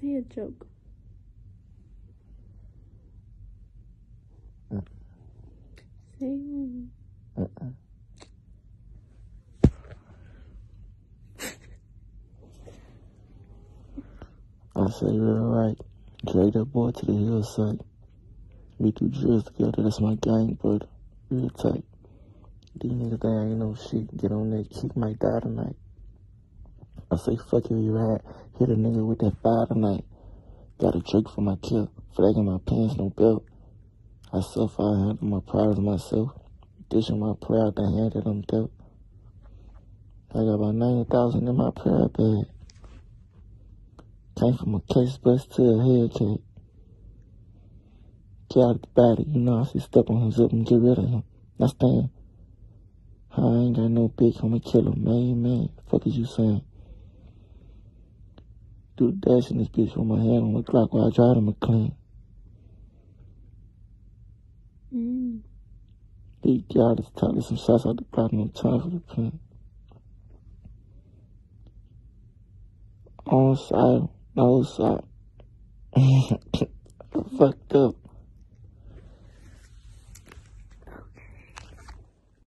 say a joke. Say one. I said, all right, drag that boy to the hillside. We do drills together, that's my gang, but real tight. These niggas, they ain't no shit. Get on that kick, might die tonight. I say, fuck you, you had. Hit a nigga with that fire tonight. Got a trick for my kill. Flagging my pants, no belt. I suffer, I handle my pride myself. Dishing my pride, the hand that I'm dealt. I got about 90,000 in my prayer bag. Came from a case bust to a head kick. Get out of the body, you know, I see step on him, zip and get rid of him. I stand. I ain't got no bitch, I'ma kill him, man. Fuck is you saying? Do the dash in this bitch with my hand on the Glock while I drive him a clean. He get out of the some shots out the Glock, no time for the clean. On side, no side. Fucked up.